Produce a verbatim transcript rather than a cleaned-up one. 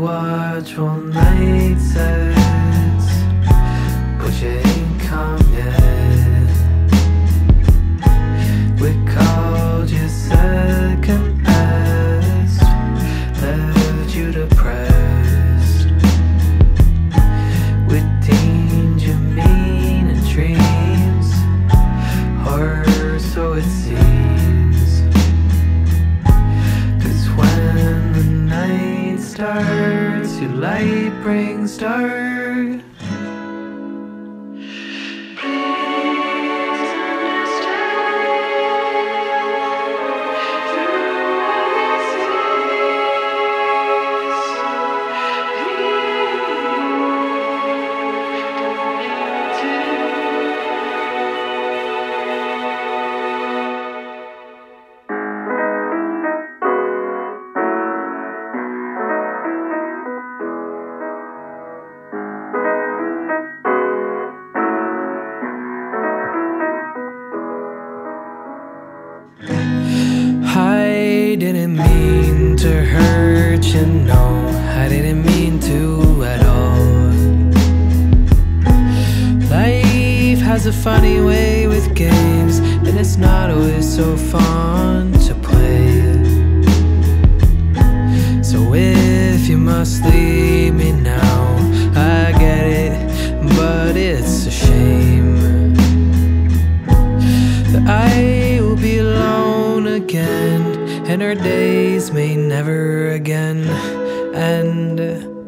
Watch all nighters, but you ain't come yet. We called you second best, left you depressed. We deemed you mean and dreams, or so it seems. 'Cause when the night starts, your light brings dark. Didn't mean to hurt you, no, I didn't mean to at all. Life has a funny way with games, and it's not always so fun to play. So if you must leave me now, I get it, but it's a shame that I will be alone again, and our days may never again end.